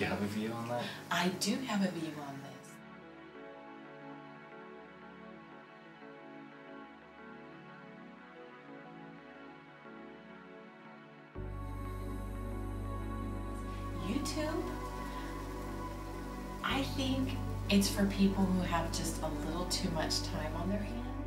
Do you have a view on that? I do have a view on this. YouTube, I think it's for people who have just a little too much time on their hands.